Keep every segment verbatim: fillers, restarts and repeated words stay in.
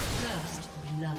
First blood.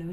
Blue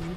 Blue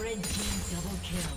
Red team double kill.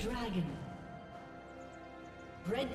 Dragon. Red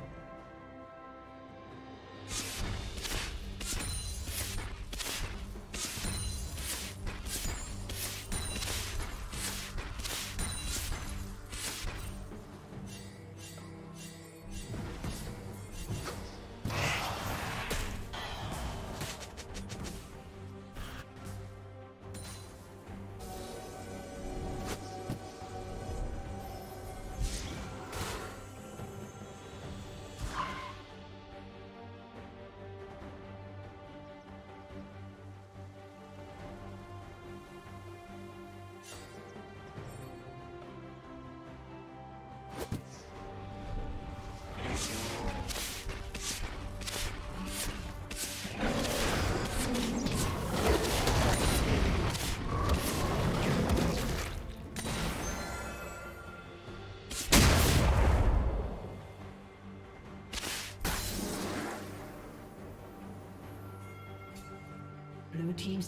Blue team's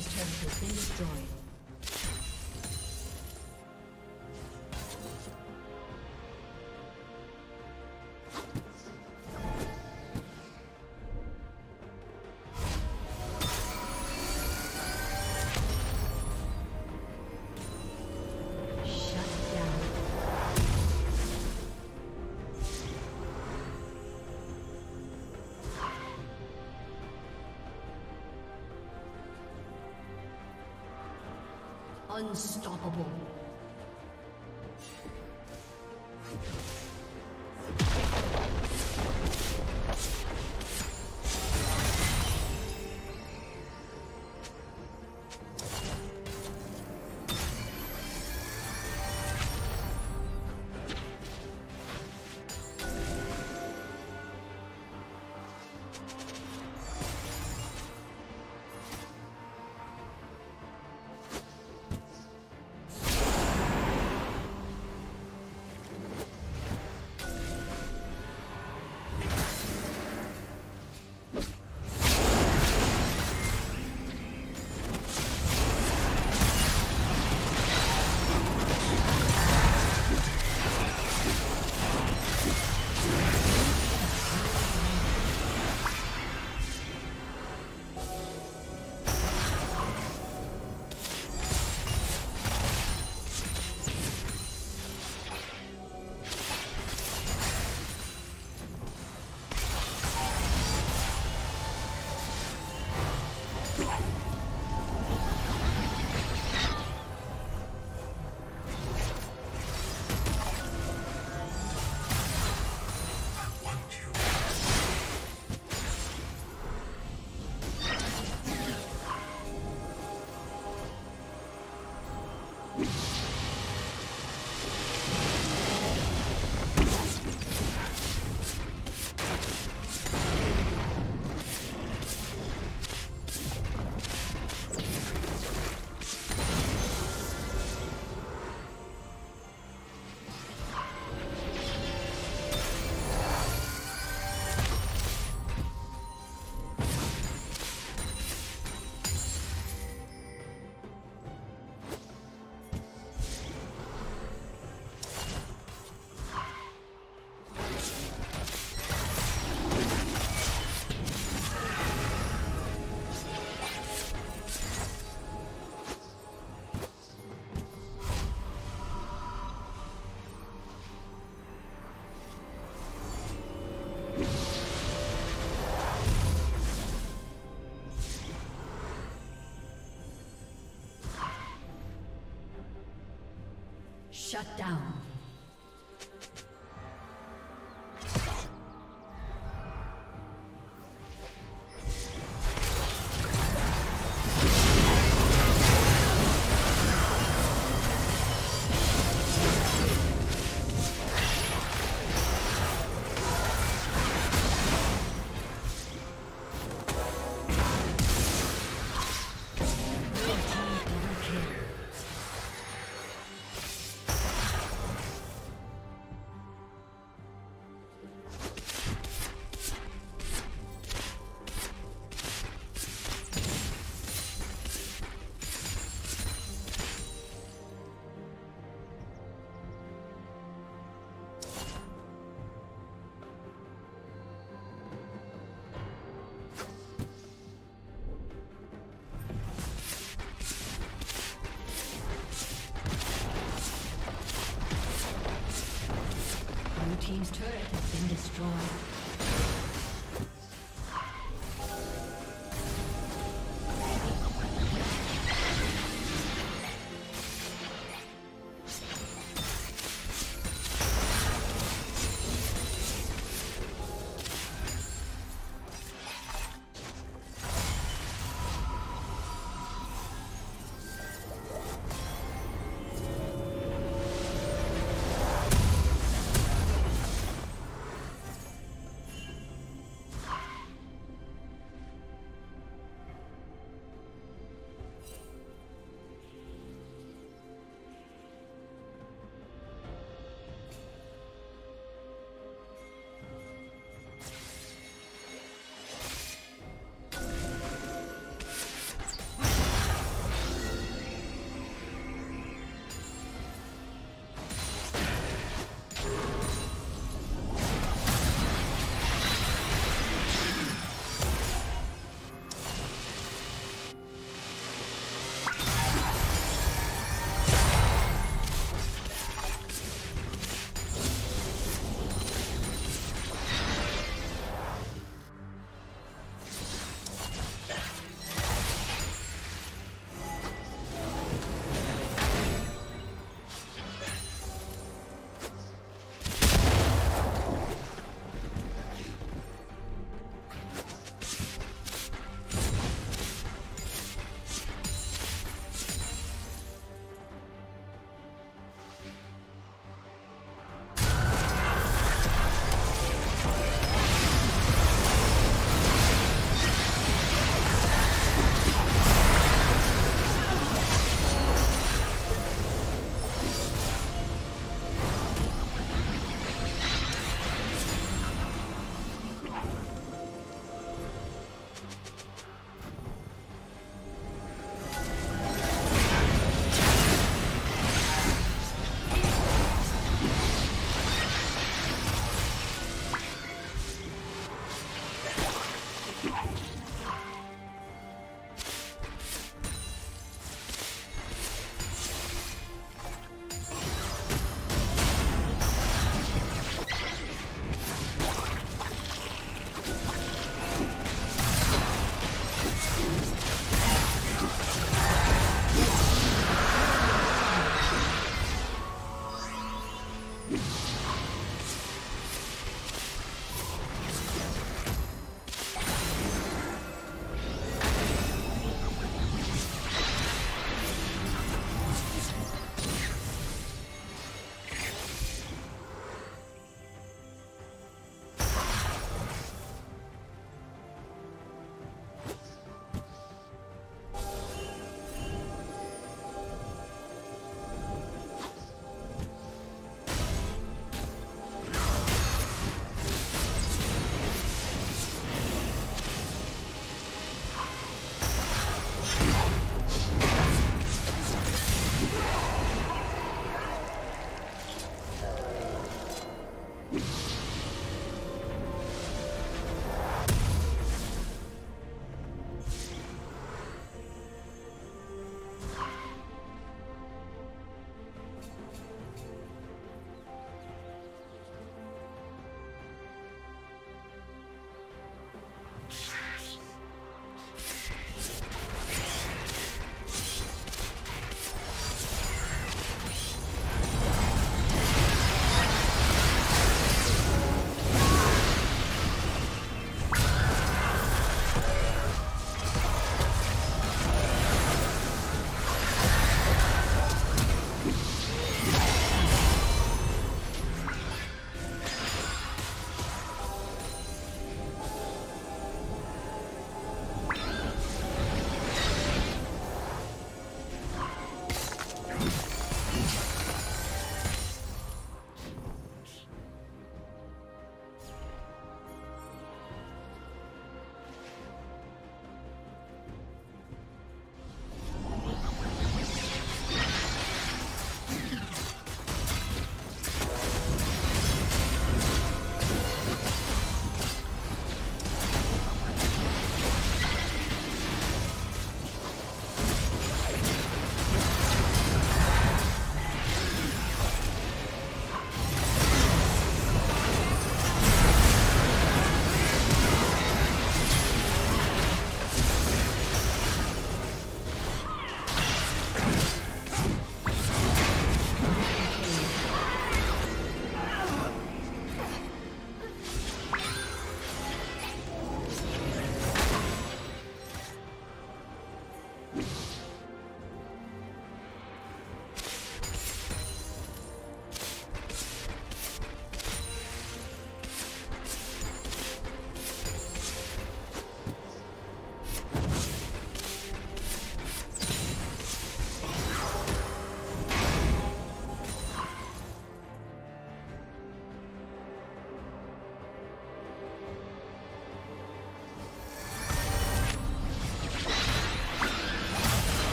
team's turret has been destroyed. Unstoppable. Shut down. Team's turret has been destroyed.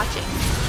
watching.